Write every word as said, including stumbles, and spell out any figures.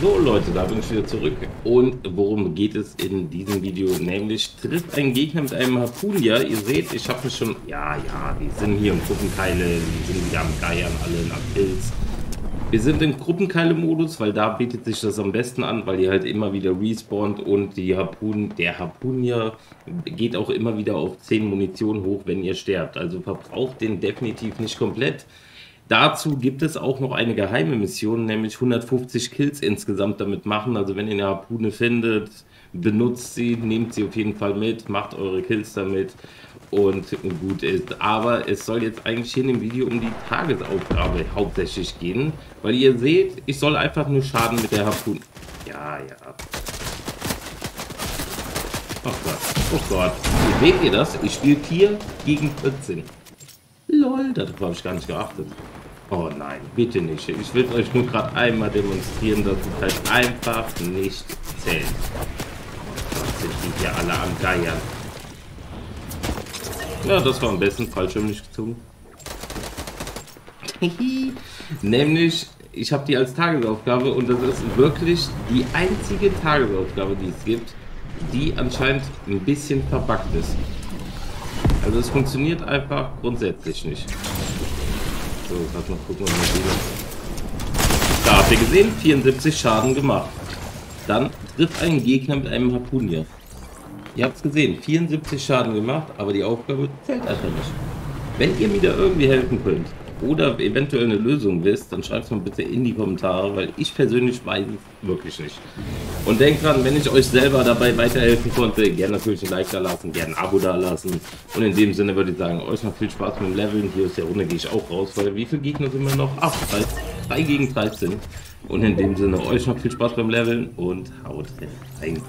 So Leute, da bin ich wieder zurück und worum geht es in diesem Video? Nämlich trifft ein Gegner mit einem Harpunier. Ihr seht, ich habe mich schon, ja, ja, wir sind hier im Gruppenkeile, wir sind wieder am Geiern, alle nach Pilz. Wir sind im Gruppenkeile-Modus, weil da bietet sich das am besten an, weil ihr halt immer wieder respawnt und die Harpun, der Harpunier geht auch immer wieder auf zehn Munition hoch, wenn ihr sterbt. Also verbraucht den definitiv nicht komplett. Dazu gibt es auch noch eine geheime Mission, nämlich hundertfünfzig Kills insgesamt damit machen. Also wenn ihr eine Harpune findet, benutzt sie, nehmt sie auf jeden Fall mit, macht eure Kills damit und gut ist. Aber es soll jetzt eigentlich in dem Video um die Tagesaufgabe hauptsächlich gehen, weil ihr seht, ich soll einfach nur Schaden mit der Harpune... Ja, ja... Oh Gott, oh Gott. Seht ihr das? Ich spiele vier gegen vierzehn. Lol, darauf habe ich gar nicht geachtet. Oh nein, bitte nicht. Ich will euch nur gerade einmal demonstrieren, dass es halt einfach nicht zählt. Was sind die hier alle am Geiern? Ja, das war am besten Fallschirm nicht gezogen. Nämlich, ich habe die als Tagesaufgabe und das ist wirklich die einzige Tagesaufgabe, die es gibt, die anscheinend ein bisschen verbuggt ist. Also es funktioniert einfach grundsätzlich nicht. So, gerade noch gucken, was wir sehen. Da habt ihr gesehen, vierundsiebzig Schaden gemacht. Dann trifft ein Gegner mit einem Harpunier. Ihr habt es gesehen, vierundsiebzig Schaden gemacht, aber die Aufgabe zählt einfach nicht. Wenn ihr mir da irgendwie helfen könnt oder eventuell eine Lösung wisst, dann schreibt es mal bitte in die Kommentare, weil ich persönlich weiß es wirklich nicht. Und denkt dran, wenn ich euch selber dabei weiterhelfen konnte, gerne natürlich ein Like da lassen, gerne ein Abo da lassen. Und in dem Sinne würde ich sagen, euch noch viel Spaß mit dem Leveln. Hier aus der Runde gehe ich auch raus, weil wie viele Gegner sind wir noch? Ach, drei gegen dreizehn. Und in dem Sinne euch noch viel Spaß beim Leveln und haut rein.